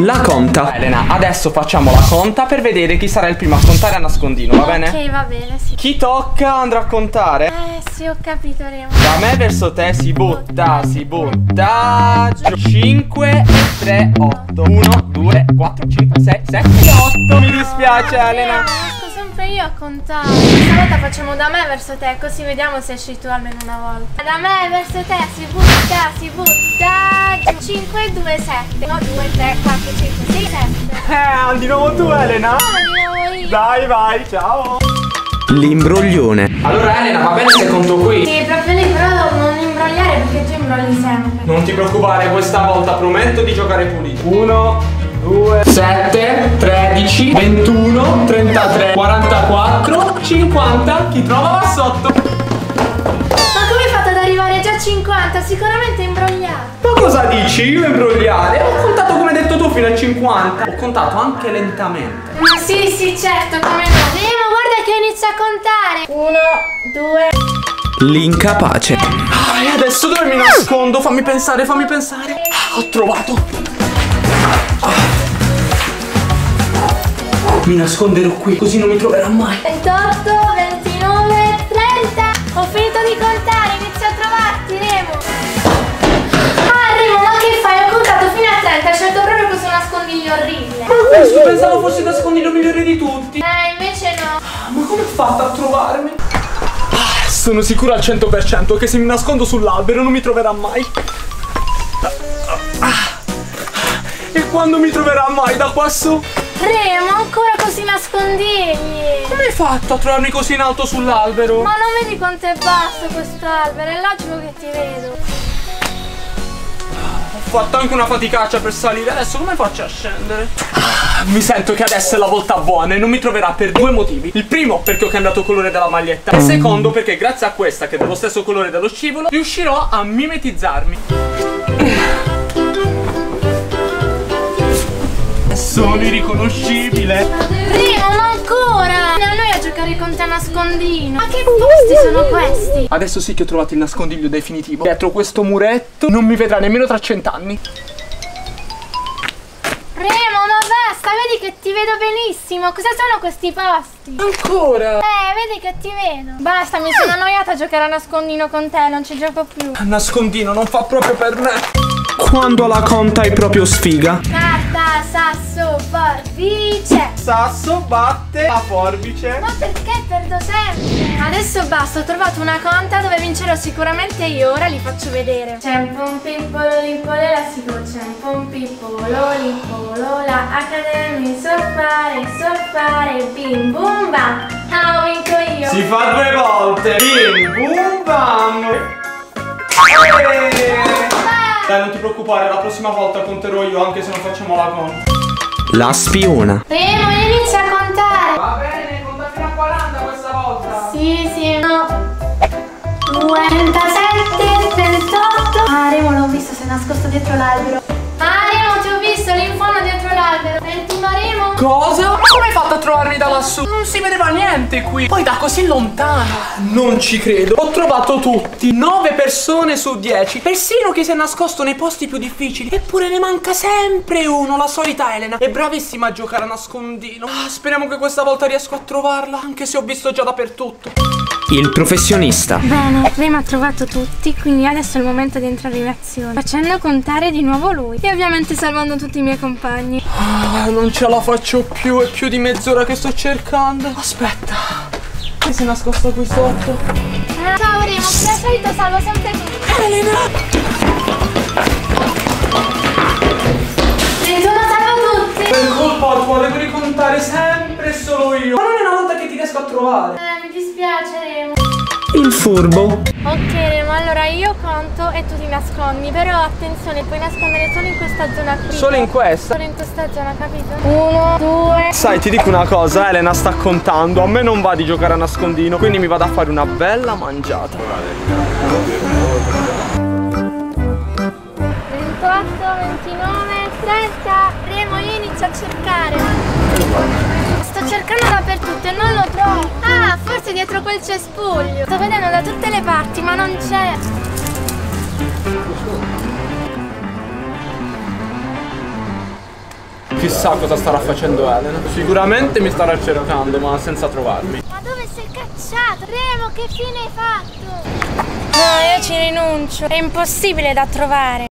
La conta. Elena, adesso facciamo la conta per vedere chi sarà il primo a contare a nascondino, va bene? Ok, va bene, sì. Chi tocca andrà a contare. Sì, ho capito, Remo. Da me verso te si butta giù. 5 e 3, 8. 1, 2, 4, 5, 6, 7, 8. Mi dispiace, Elena. Sempre io a contare. Stavolta facciamo da me verso te, così vediamo se esci tu almeno una volta. Da me verso te si butta 5, 2, 7 1, 2, 3, 4, 5, 6, 7. Di nuovo tu, Elena? No, di nuovo io. Dai, vai, ciao. L'imbroglione. Allora, Elena, va bene se conto qui? Sì, proprio lì, però non imbrogliare perché tu imbrogli sempre. Non ti preoccupare, questa volta prometto di giocare pulito. 1 2, 7, 13, 21, 33, 44, 50, chi trova va sotto. Ma come hai fatto ad arrivare già a 50? Sicuramente imbrogliato. Ma cosa dici? Io imbrogliare? Ho contato come hai detto tu fino a 50. Ho contato anche lentamente. Ma sì, certo, come no. Remo, guarda che inizia a contare. 1, 2. L'incapace. E adesso dove mi nascondo? Fammi pensare. Ho trovato. Mi nasconderò qui, così non mi troverà mai. 28, 29, 30. Ho finito di contare, inizio a trovarti, Remo. Remo, ma che fai? Ho contato fino a 30, certo proprio questo nascondiglio orribile. Ma questo pensavo fosse il nascondiglio migliore di tutti. Invece no. Ma come ho fatto a trovarmi? Sono sicuro al 100% che se mi nascondo sull'albero non mi troverà mai. E quando mi troverà mai da qua su? Remo, ancora così nascondigli. Come hai fatto a trovarmi così in alto sull'albero? Ma non vedi quanto è basso quest'albero? È logico che ti vedo. Ho fatto anche una faticaccia per salire. Adesso come faccio a scendere? Mi sento che adesso è la volta buona e non mi troverà per due motivi. Il primo, perché ho cambiato il colore della maglietta. Il secondo, perché grazie a questa, che è dello stesso colore dello scivolo, riuscirò a mimetizzarmi. Sono irriconoscibile. Remo, ma ancora? No, noi a giocare con te a nascondino. Ma che posti sono questi? Adesso sì che ho trovato il nascondiglio definitivo. Dietro questo muretto non mi vedrà nemmeno tra 100 anni. Remo, ma basta, vedi che ti vedo benissimo. Cosa sono questi posti? Ancora? Vedi che ti vedo. Basta, mi sono annoiata a giocare a nascondino con te, non ci gioco più. A nascondino non fa proprio per me. Quando la conta è proprio sfiga. Carta, sasso, forbice. Sasso batte la forbice. Ma perché perdo sempre? Adesso basta, ho trovato una conta dove vincerò sicuramente io. Ora li faccio vedere. C'è un pompimpolo limpolela, si c'è un pompimpolo limpolola. Accademi sorfare, bim bum bam. Ah, ho vinto io. Si fa 2 volte. Bim bum bam. Dai, non ti preoccupare, la prossima volta conterò io anche se non facciamo la conta. La spiona. Remo, inizia a contare. Va bene, conta fino a 40 questa volta. Sì, no. 37, 38. Remo, l'ho visto, si è nascosto dietro l'albero. Remo, ti ho visto, lì in fondo dietro l'albero. 21, Remo. Cosa? Ma come hai fatto a trovarmi da lassù? Non si vedeva niente qui. Poi da così lontano. Non ci credo. Ho trovato tutti. 9 persone su 10. Persino chi si è nascosto nei posti più difficili. Eppure ne manca sempre uno. La solita Elena. È bravissima a giocare a nascondino. Speriamo che questa volta riesco a trovarla. Anche se ho visto già dappertutto. Il professionista. Bene, Remo ha trovato tutti. Quindi adesso è il momento di entrare in azione, facendo contare di nuovo lui. E ovviamente salvando tutti i miei compagni. Non ce la faccio più. È più di mezz'ora che sto cercando. Aspetta, che si è nascosto qui sotto. Ciao Remo, come al solito salvo sempre tu. Elena, salvo tutti. Per colpa tua devo ricontare sempre solo io. Ma non è una volta che ti riesco a trovare. Mi dispiace, Remo. Il furbo. Ok Remo, allora io conto e tu ti nascondi. Però attenzione, puoi nascondere solo in questa zona qui. Solo in questa? Solo in questa zona, capito? 1, 2. Sai, ti dico una cosa, Elena sta contando. A me non va di giocare a nascondino, quindi mi vado a fare una bella mangiata. 28, 29, 30. Remo, io inizio a cercare. Sto cercando dappertutto e non lo trovo. Forse dietro quel cespuglio. Sto vedendo da tutte le parti, ma non c'è. chissà cosa starà facendo Elena. Sicuramente mi starà cercando, ma senza trovarmi. Ma dove sei cacciato? Remo, che fine hai fatto? No, io ci rinuncio. È impossibile da trovare.